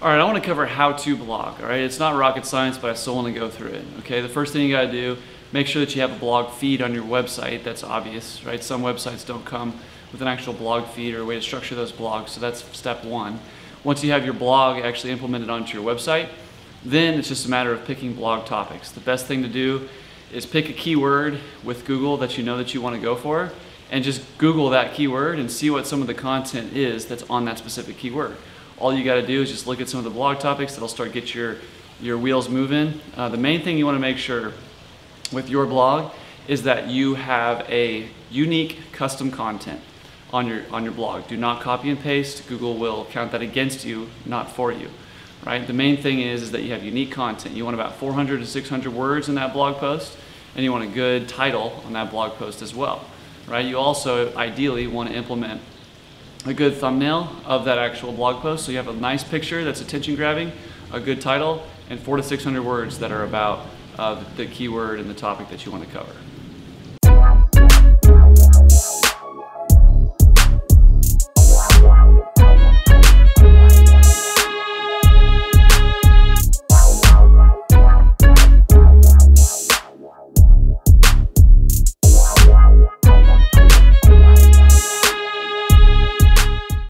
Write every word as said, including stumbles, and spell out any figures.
All right, I want to cover how to blog, all right? It's not rocket science, but I still want to go through it, okay? The first thing you got to do, make sure that you have a blog feed on your website. That's obvious, right? Some websites don't come with an actual blog feed or a way to structure those blogs, so that's step one. Once you have your blog actually implemented onto your website, then it's just a matter of picking blog topics. The best thing to do is pick a keyword with Google that you know that you want to go for, and just Google that keyword and see what some of the content is that's on that specific keyword. All you got to do is just look at some of the blog topics that'll start get your your wheels moving. Uh, the main thing you want to make sure with your blog is that you have a unique custom content on your on your blog. Do not copy and paste. Google will count that against you, not for you. Right? The main thing is is that you have unique content. You want about four hundred to six hundred words in that blog post, and you want a good title on that blog post as well. Right? You also ideally want to implement a good thumbnail of that actual blog post, so you have a nice picture that's attention grabbing, a good title, and four to six hundred words that are about uh, the keyword and the topic that you want to cover.